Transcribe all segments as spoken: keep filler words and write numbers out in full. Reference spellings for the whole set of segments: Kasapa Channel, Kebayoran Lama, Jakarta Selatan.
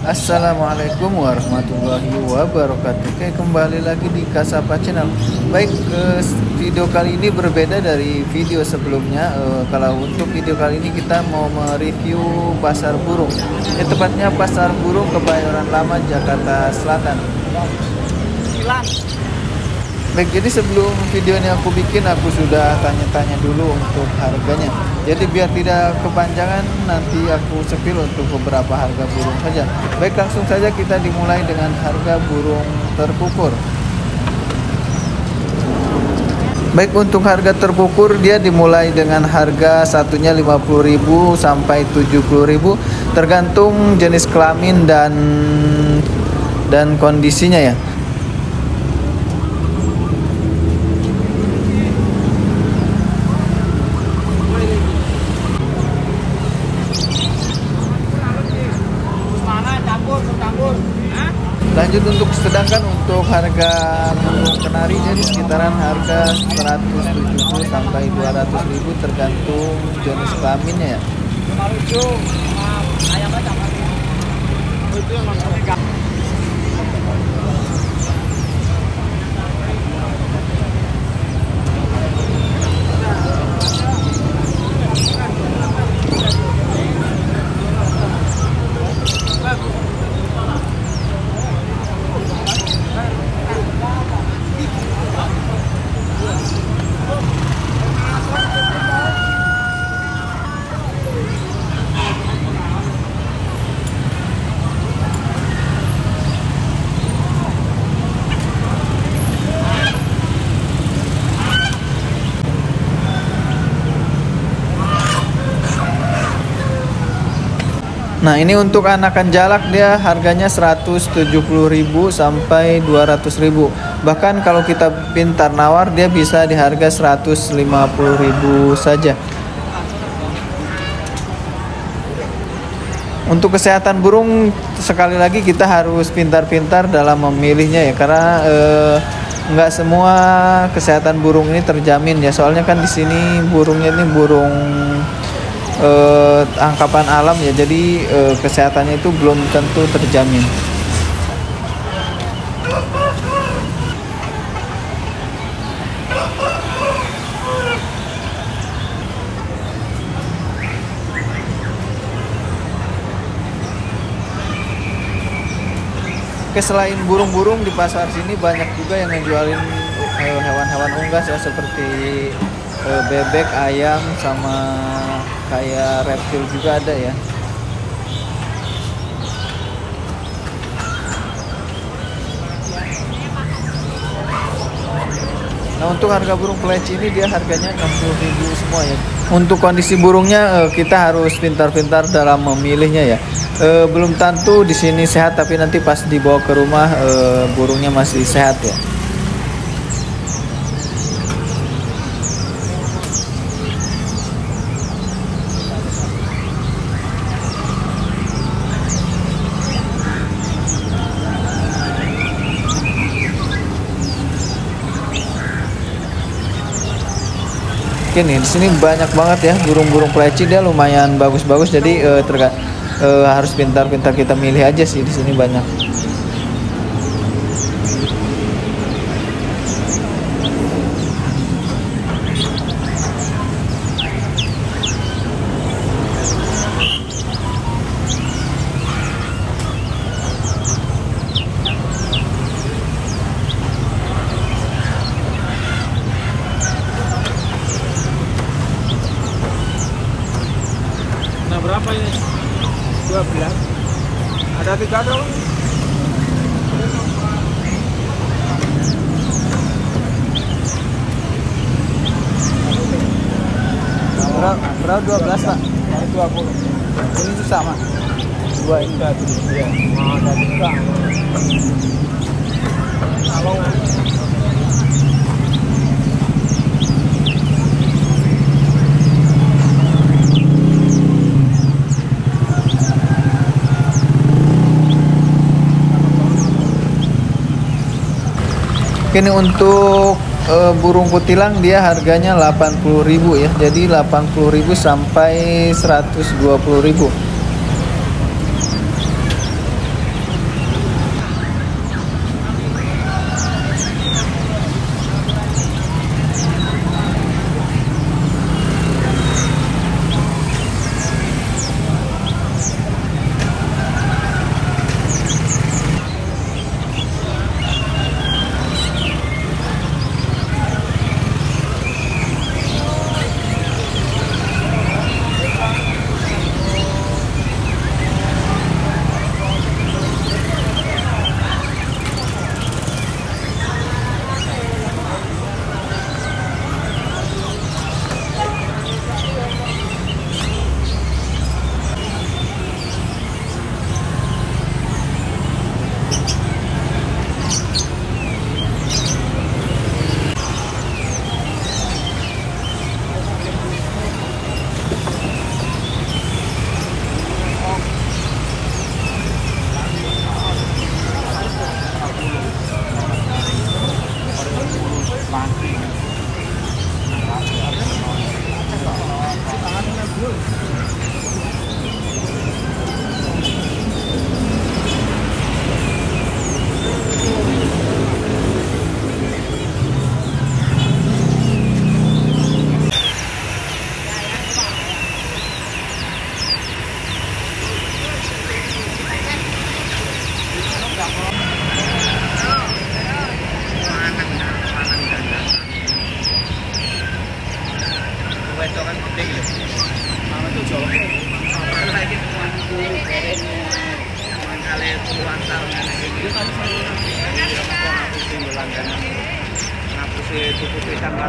Assalamualaikum warahmatullahi wabarakatuh. Kembali lagi di Kasapa Channel. Baik, video kali ini berbeda dari video sebelumnya. Kalau untuk video kali ini kita mau mereview pasar burung. Ya, tepatnya pasar burung Kebayoran Lama, Jakarta Selatan. Baik, jadi sebelum videonya aku bikin, aku sudah tanya-tanya dulu untuk harganya. Jadi biar tidak kepanjangan, nanti aku sepil untuk beberapa harga burung saja. Baik, langsung saja kita dimulai dengan harga burung terkukur. Baik, untuk harga terkukur dia dimulai dengan harga satunya lima puluh ribu sampai tujuh puluh ribu, tergantung jenis kelamin dan dan kondisinya ya. Lanjut untuk sedangkan untuk harga burung kenari jadi sekitaran harga seratus tujuh puluh sampai dua ratus ribu, tergantung jenis kelaminnya ya. Nah, ini untuk anakan jalak dia harganya seratus tujuh puluh ribu sampai dua ratus ribu. Bahkan kalau kita pintar nawar dia bisa di harga seratus lima puluh ribu saja. Untuk kesehatan burung sekali lagi kita harus pintar-pintar dalam memilihnya ya, karena eh, nggak semua kesehatan burung ini terjamin ya. Soalnya kan di sini burungnya ini burung Eh, angkapan alam ya, jadi eh, kesehatannya itu belum tentu terjamin. Oke, selain burung-burung di pasar sini banyak juga yang ngejualin hewan-hewan unggas ya, seperti eh, bebek, ayam, sama kayak reptil juga ada ya. Nah, untuk harga burung peleci ini dia harganya enam puluh ribu semua ya. Untuk kondisi burungnya kita harus pintar-pintar dalam memilihnya ya. Belum tentu di sini sehat, tapi nanti pas dibawa ke rumah burungnya masih sehat ya. Oke nih, di sini banyak banget ya burung-burung peleci, dia lumayan bagus-bagus, jadi eh, terga, eh, harus pintar-pintar kita milih aja sih, di sini banyak. Berapa ini? dua belas. Ada tiga dong. Berapa dua belas, Pak? dua puluh. Ini susah, Mas. dua ini ada tiga. Ada tiga. Salongan. Ini untuk e, burung kutilang dia harganya delapan puluh ribu ya. Jadi delapan puluh ribu sampai seratus dua puluh ribu. Terima galak berapa? Galak itu mata putih. seratus dua puluh lima.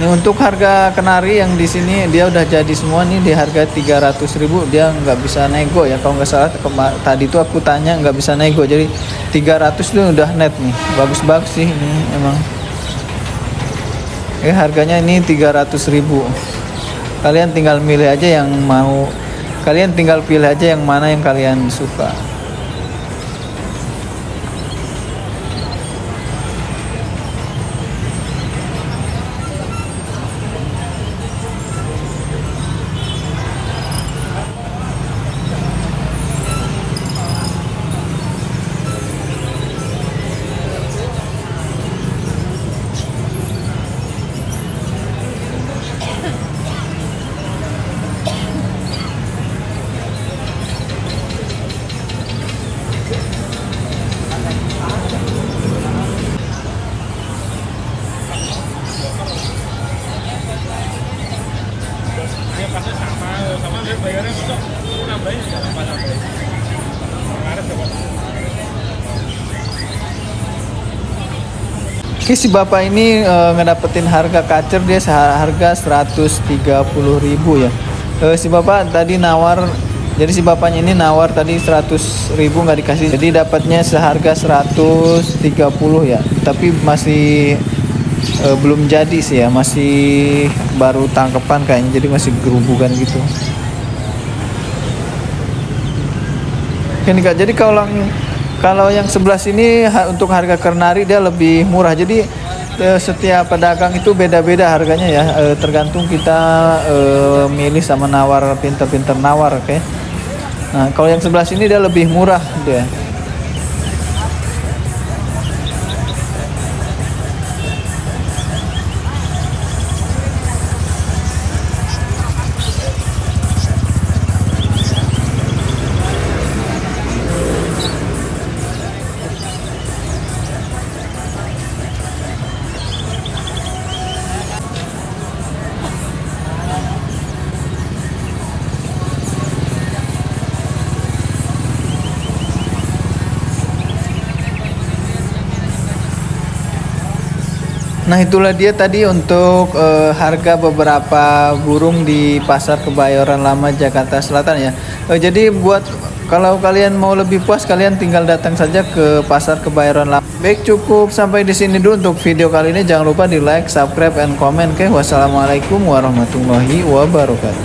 Nih untuk harga kenari yang di sini dia udah jadi semua nih di harga tiga ratus ribu, dia nggak bisa nego ya kalau nggak salah tadi tuh aku tanya nggak bisa nego, jadi tiga ratus tuh udah net nih, bagus-bagus sih ini emang. Eh harganya ini tiga ratus ribu. Kalian tinggal milih aja yang mau, kalian tinggal pilih aja yang mana yang kalian suka. Oke, si bapak ini e, ngedapetin harga kacer dia seharga seratus tiga puluh ribu ya. E, si bapak tadi nawar, jadi si bapaknya ini nawar tadi seratus ribu nggak dikasih. Jadi dapatnya seharga seratus tiga puluh ya. Tapi masih e, belum jadi sih ya, masih baru tangkepan kayaknya. Jadi masih gerubukan gitu. Oke nih Kak, jadi kalau Kalau yang sebelah sini untuk harga kenari dia lebih murah. Jadi setiap pedagang itu beda-beda harganya ya. Tergantung kita uh, milih sama nawar, pinter-pinter nawar, oke. Okay? Nah, kalau yang sebelah sini dia lebih murah dia. Nah, itulah dia tadi untuk e, harga beberapa burung di pasar Kebayoran Lama Jakarta Selatan ya. E, jadi buat kalau kalian mau lebih puas, kalian tinggal datang saja ke pasar Kebayoran Lama. Baik, cukup sampai di sini dulu untuk video kali ini. Jangan lupa di like, subscribe, and comment. Oke, wassalamualaikum warahmatullahi wabarakatuh.